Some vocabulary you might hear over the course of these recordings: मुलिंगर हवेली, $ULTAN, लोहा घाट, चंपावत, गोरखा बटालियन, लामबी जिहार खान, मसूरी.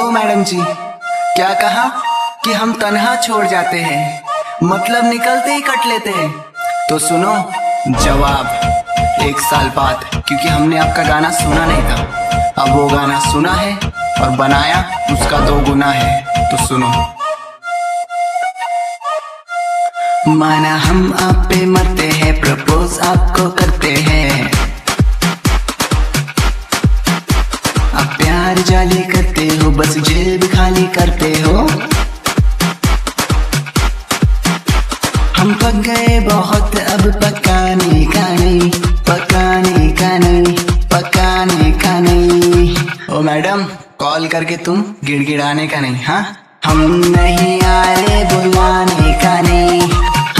ओ madam जी, क्या कहा कि हम तन्हा छोड़ जाते हैं, मतलब निकलते ही कट लेते हैं। तो सुनो जवाब, 1 साल बाद, क्योंकि हमने आपका गाना सुना नहीं था। अब वो गाना सुना है और बनाया उसका 2 गुना है। तो सुनो। माना हम आप पे मरते हैं, प्रपोज आपको करते हैं, आप प्यार जाली करते हो, बस जेब खाली करते हो। हम पक गए बहुत, अब पकाने का नहीं, पकाने का नहीं, पकाने का नहीं। ओ मैडम, कॉल करके तुम गिड़गिड़ाने का नहीं। हाँ, हम नहीं आ रहे बुलाने का नहीं,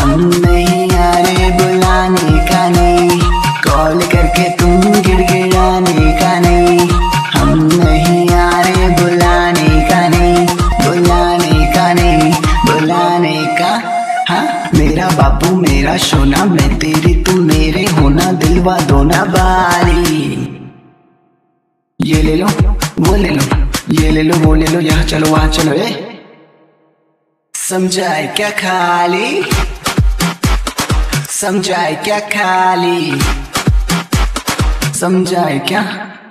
हम नहीं आ रहे बुलाने का नहीं, कॉल करके तुम गिड़गिड़ाने का नहीं, हम नहीं आ रहे बुलाने का नहीं, बुलाने का नहीं, बुलाने का। हाँ, मेरा बाबू मेरा सोना, मैं तेरी तू मेरे होना, दिलवा दोना वाली। ये ले लो, वो ले लो, ये ले लो, वो ले लो, यहाँ चलो वहाँ चलो, ए समझाए क्या खाली, समझाए क्या खाली, समझाए क्या।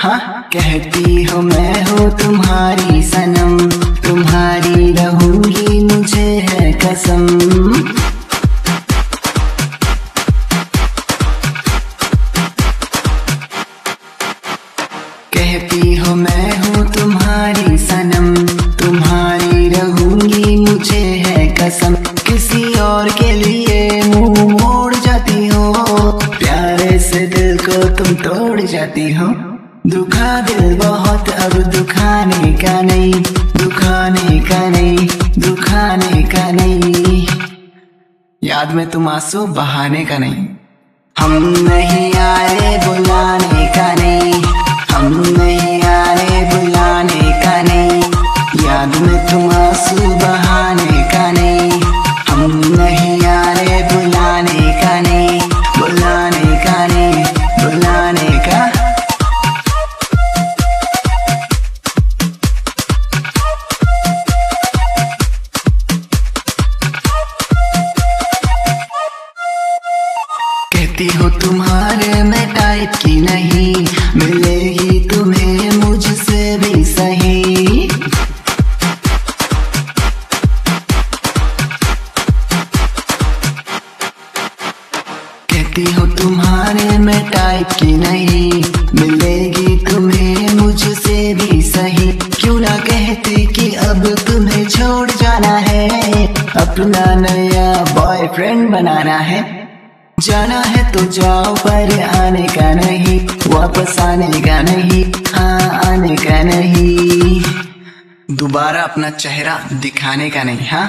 हाँ, कहती हो मैं हो तुम्हारी सनम, तुम्हारी रहूंगी मुझे है कसम। कहती हो मैं हूँ तुम्हारी सनम, तुम्हारी रहूंगी मुझे है कसम। किसी और के लिए मुंह मोड़ जाती हो, प्यारे से दिल को तुम तोड़ जाती हो। दुखा दिल बहुत, अब दुखाने का नहीं, दुखाने का नहीं, दुखाने का नहीं, याद में तुम आंसू बहाने का नहीं। हम नहीं आए बुलाने का नहीं, हम नहीं आए बुलाने का नहीं, याद में तुम आंसू बहाने का नहीं, हम नहीं आए बुलाने का नहीं, बुलाने का नहीं, बुलाने का। कहती हो तुम्हारे मैं टाइप की नहीं, मिलेगी हो तुम्हारे में टाइप की नहीं, मिलेगी तुम्हें मुझसे भी सही। क्यों ना कहते कि अब तुम्हें छोड़ जाना है, अपना नया बॉयफ्रेंड बनाना है। जाना है तो जाओ, पर आने का नहीं, वापस आने का नहीं, हाँ आने का नहीं, दोबारा अपना चेहरा दिखाने का नहीं। हाँ,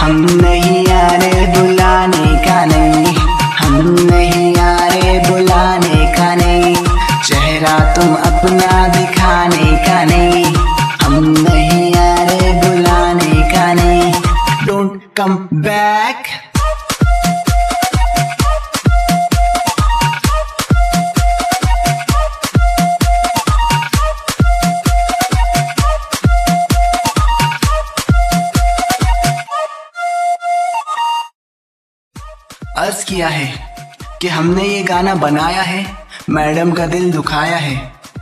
हम नहीं आ रहे बुलाने का नहीं, हम नहीं आ रहे बुलाने का नहीं, चेहरा तुम अपना दिखाने का नहीं, हम नहीं आ रहे बुलाने का नहीं। डोंट कम बैक, अर्ज किया है कि हमने ये गाना बनाया है, मैडम का दिल दुखाया है,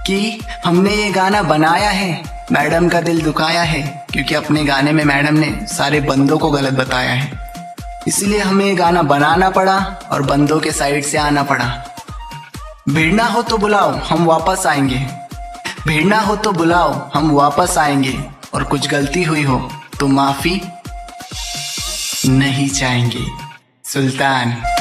कि हमने ये गाना बनाया है, मैडम का दिल दुखाया है, क्योंकि अपने गाने में मैडम ने सारे बंदों को गलत बताया है, इसलिए हमें ये गाना बनाना पड़ा और बंदों के साइड से आना पड़ा। भिड़ना हो तो बुलाओ, हम वापस आएंगे, भिड़ना हो तो बुलाओ, हम वापस आएंगे, और कुछ गलती हुई हो तो माफ़ी नहीं चाहेंगे। सुल्तान।